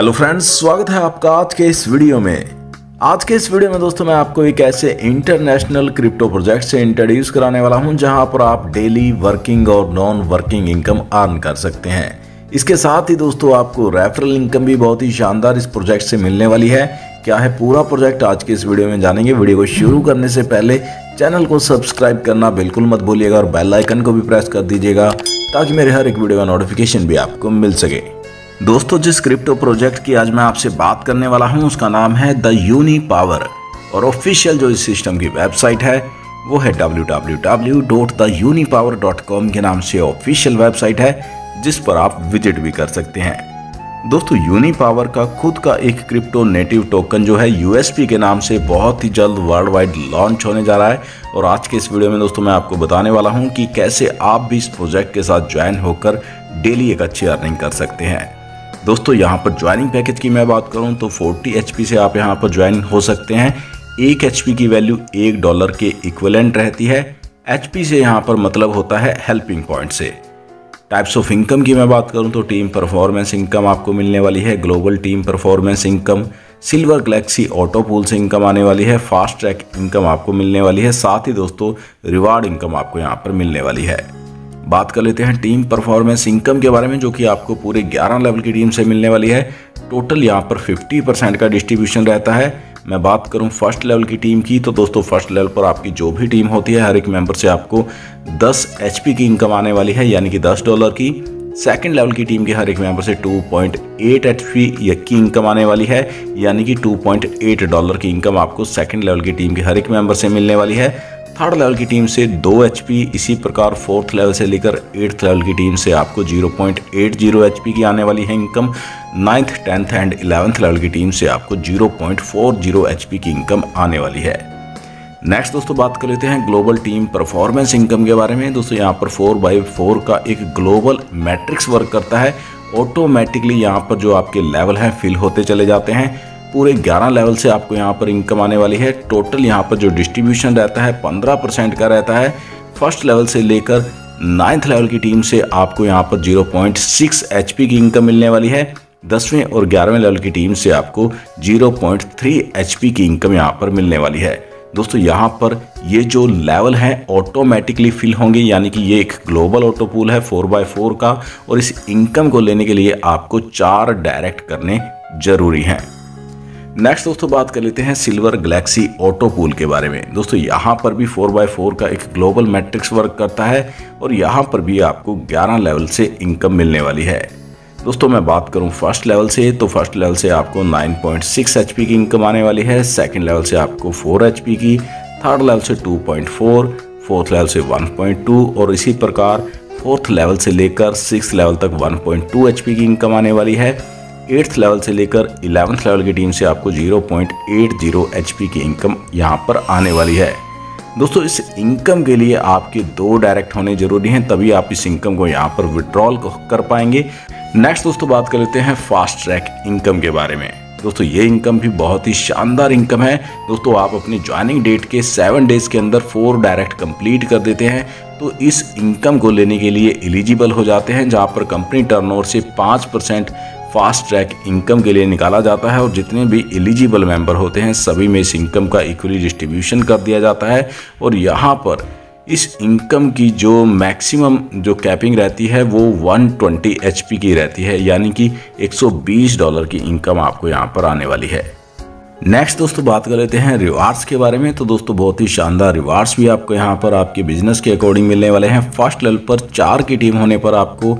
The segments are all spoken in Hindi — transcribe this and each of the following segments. हेलो फ्रेंड्स, स्वागत है आपका आज के इस वीडियो में। दोस्तों मैं आपको एक ऐसे इंटरनेशनल क्रिप्टो प्रोजेक्ट से इंट्रोड्यूस कराने वाला हूं जहां पर आप डेली वर्किंग और नॉन वर्किंग इनकम अर्न कर सकते हैं। इसके साथ ही दोस्तों आपको रेफरल इनकम भी बहुत ही शानदार इस प्रोजेक्ट से मिलने वाली है। क्या है पूरा प्रोजेक्ट, आज के इस वीडियो में जानेंगे। वीडियो को शुरू करने से पहले चैनल को सब्सक्राइब करना बिल्कुल मत भूलिएगा और बेल आइकन को भी प्रेस कर दीजिएगा ताकि मेरे हर एक वीडियो का नोटिफिकेशन भी आपको मिल सके। दोस्तों जिस क्रिप्टो प्रोजेक्ट की आज मैं आपसे बात करने वाला हूं उसका नाम है द यूनिपावर और ऑफिशियल जो इस सिस्टम की वेबसाइट है वो है www.theunipower.com के नाम से ऑफिशियल वेबसाइट है, जिस पर आप विजिट भी कर सकते हैं। दोस्तों यूनिपावर का खुद का एक क्रिप्टो नेटिव टोकन जो है यूएसपी के नाम से बहुत ही जल्द वर्ल्ड वाइड लॉन्च होने जा रहा है और आज के इस वीडियो में दोस्तों मैं आपको बताने वाला हूँ कि कैसे आप भी इस प्रोजेक्ट के साथ ज्वाइन होकर डेली एक अच्छी अर्निंग कर सकते हैं। दोस्तों यहाँ पर ज्वाइनिंग पैकेज की मैं बात करूँ तो 40 HP से आप यहाँ पर ज्वाइन हो सकते हैं। 1 HP की वैल्यू $1 के इक्विवेलेंट रहती है। HP से यहाँ पर मतलब होता है हेल्पिंग पॉइंट से। टाइप्स ऑफ इनकम की मैं बात करूँ तो टीम परफॉर्मेंस इनकम आपको मिलने वाली है, global team performance income. Silver galaxy autopool से इनकम आने वाली है, फास्ट ट्रैक इनकम आपको मिलने वाली है, साथ ही दोस्तों रिवार्ड इनकम आपको यहाँ पर मिलने वाली है। बात कर लेते हैं टीम परफॉर्मेंस इनकम के बारे में, जो कि आपको पूरे 11 लेवल की टीम से मिलने वाली है। टोटल यहाँ पर 50% का डिस्ट्रीब्यूशन रहता है। मैं बात करूँ फर्स्ट लेवल की टीम की तो दोस्तों फर्स्ट लेवल पर आपकी जो भी टीम होती है हर एक मेंबर से आपको 10 HP की इनकम आने वाली है, यानी कि $10 की। सेकेंड लेवल की टीम के हर एक मेंबर से 2.8 HP की इनकम आने वाली है, यानी कि $2.8 की इनकम आपको सेकेंड लेवल की टीम के हर एक मेंबर से मिलने वाली है। थर्ड लेवल की टीम से 2 HP, इसी प्रकार फोर्थ लेवल से लेकर एट्थ लेवल की टीम से आपको 0.80 HP की आने वाली है income. Ninth, tenth and 11th level की टीम से आपको 0.40 HP की इनकम आने वाली है। नेक्स्ट दोस्तों बात कर लेते हैं ग्लोबल टीम परफॉर्मेंस इनकम के बारे में। दोस्तों यहाँ पर 4x4 का एक ग्लोबल मैट्रिक्स वर्क करता है। ऑटोमेटिकली यहाँ पर जो आपके लेवल हैं फिल होते चले जाते हैं। पूरे 11 लेवल से आपको यहाँ पर इनकम आने वाली है। टोटल यहाँ पर जो डिस्ट्रीब्यूशन रहता है 15% का रहता है। फर्स्ट लेवल से लेकर 9th लेवल की टीम से आपको यहाँ पर 0.6 HP की इनकम मिलने वाली है। 10वें और 11वें लेवल की टीम से आपको 0.3 HP की इनकम यहाँ पर मिलने वाली है। दोस्तों यहाँ पर ये जो लेवल हैं ऑटोमेटिकली फिल होंगे, यानी कि ये एक ग्लोबल ऑटोपूल है 4x4 का और इस इनकम को लेने के लिए आपको 4 डायरेक्ट करने जरूरी हैं। नेक्स्ट दोस्तों बात कर लेते हैं सिल्वर गैलेक्सी ऑटोपूल के बारे में। दोस्तों यहाँ पर भी 4x4 का एक ग्लोबल मैट्रिक्स वर्क करता है और यहाँ पर भी आपको 11 लेवल से इनकम मिलने वाली है। दोस्तों मैं बात करूँ फर्स्ट लेवल से तो फर्स्ट लेवल से आपको 9.6 HP की इनकम आने वाली है, सेकेंड लेवल से आपको 4 HP की, थर्ड लेवल से 2.4, फोर्थ लेवल से 1.2 और इसी प्रकार फोर्थ लेवल से लेकर सिक्स लेवल तक 1.2 HP की इनकम आने वाली है। 8th लेवल से लेकर 11th लेवल की टीम से आपको 0.80 HP की इनकम यहाँ पर आने वाली है। दोस्तों इस इनकम के लिए आपके 2 डायरेक्ट होने जरूरी हैं, तभी आप इस इनकम को यहाँ पर विड्रॉल कर पाएंगे। नेक्स्ट दोस्तों बात कर लेते हैं फास्ट ट्रैक इनकम के बारे में। दोस्तों ये इनकम भी बहुत ही शानदार इनकम है। दोस्तों आप अपनी ज्वाइनिंग डेट के 7 डेज के अंदर 4 डायरेक्ट कंप्लीट कर देते हैं तो इस इनकम को लेने के लिए एलिजिबल हो जाते हैं, जहाँ पर कंपनी टर्नओवर से 5% फास्ट ट्रैक इनकम के लिए निकाला जाता है और जितने भी एलिजिबल मेंबर होते हैं सभी में इस इनकम का इक्वली डिस्ट्रीब्यूशन कर दिया जाता है। और यहाँ पर इस इनकम की जो मैक्सिमम जो कैपिंग रहती है वो 120 HP की रहती है, यानी कि $120 की इनकम आपको यहाँ पर आने वाली है। नेक्स्ट दोस्तों बात कर लेते हैं रिवार्ड्स के बारे में। तो दोस्तों बहुत ही शानदार रिवार्ड्स भी आपको यहाँ पर आपके बिजनेस के अकॉर्डिंग मिलने वाले हैं। फर्स्ट लेवल पर 4 की टीम होने पर आपको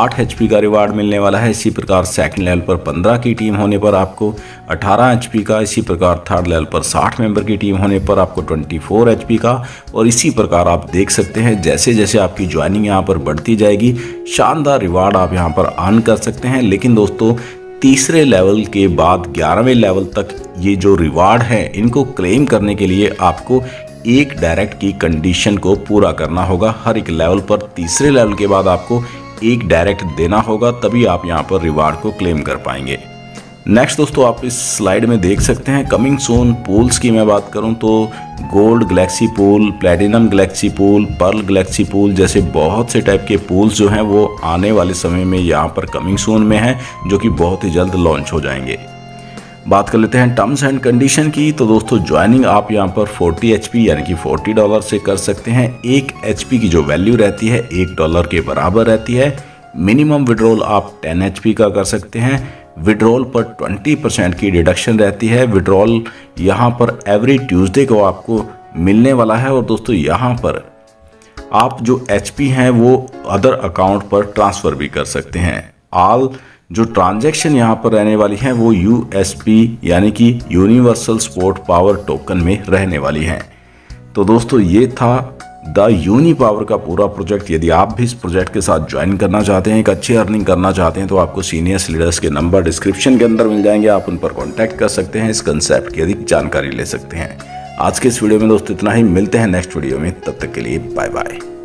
8 HP का रिवार्ड मिलने वाला है। इसी प्रकार सेकंड लेवल पर 15 की टीम होने पर आपको 18 HP का, इसी प्रकार थर्ड लेवल पर 60 मेंबर की टीम होने पर आपको 24 HP का और इसी प्रकार आप देख सकते हैं जैसे जैसे आपकी ज्वाइनिंग यहाँ पर बढ़ती जाएगी शानदार रिवार्ड आप यहाँ पर अर्न कर सकते हैं। लेकिन दोस्तों तीसरे लेवल के बाद 11वें लेवल तक ये जो रिवार्ड है इनको क्लेम करने के लिए आपको एक डायरेक्ट की कंडीशन को पूरा करना होगा। हर एक लेवल पर तीसरे लेवल के बाद आपको एक डायरेक्ट देना होगा, तभी आप यहाँ पर रिवार्ड को क्लेम कर पाएंगे। नेक्स्ट दोस्तों आप इस स्लाइड में देख सकते हैं कमिंग सून पूल्स की मैं बात करूं तो gold galaxy pool, platinum galaxy pool, pearl galaxy pool जैसे बहुत से टाइप के पूल्स जो हैं वो आने वाले समय में यहाँ पर कमिंग सून में हैं जो कि बहुत ही जल्द लॉन्च हो जाएंगे। बात कर लेते हैं टर्म्स एंड कंडीशन की, तो दोस्तों ज्वाइनिंग आप यहाँ पर 40 एचपी यानी कि $40 से कर सकते हैं। 1 एचपी की जो वैल्यू रहती है $1 के बराबर रहती है। मिनिमम विड्रॉल आप 10 एचपी का कर सकते हैं। विड्रॉल पर 20% की डिडक्शन रहती है। विड्रॉल यहाँ पर एवरी ट्यूसडे को आपको मिलने वाला है और दोस्तों यहाँ पर आप जो एचपी हैं वो अदर अकाउंट पर ट्रांसफ़र भी कर सकते हैं। आल जो ट्रांजैक्शन यहाँ पर रहने वाली हैं वो यूएसपी यानी कि यूनिवर्सल स्पोर्ट पावर टोकन में रहने वाली हैं। तो दोस्तों ये था द यूनिपावर का पूरा प्रोजेक्ट। यदि आप भी इस प्रोजेक्ट के साथ ज्वाइन करना चाहते हैं, एक अच्छी अर्निंग करना चाहते हैं, तो आपको सीनियर लीडर्स के नंबर डिस्क्रिप्शन के अंदर मिल जाएंगे। आप उन पर कांटेक्ट कर सकते हैं, इस कंसेप्ट की अधिक जानकारी ले सकते हैं। आज के इस वीडियो में दोस्तों इतना ही, मिलते हैं नेक्स्ट वीडियो में, तब तक के लिए बाय बाय।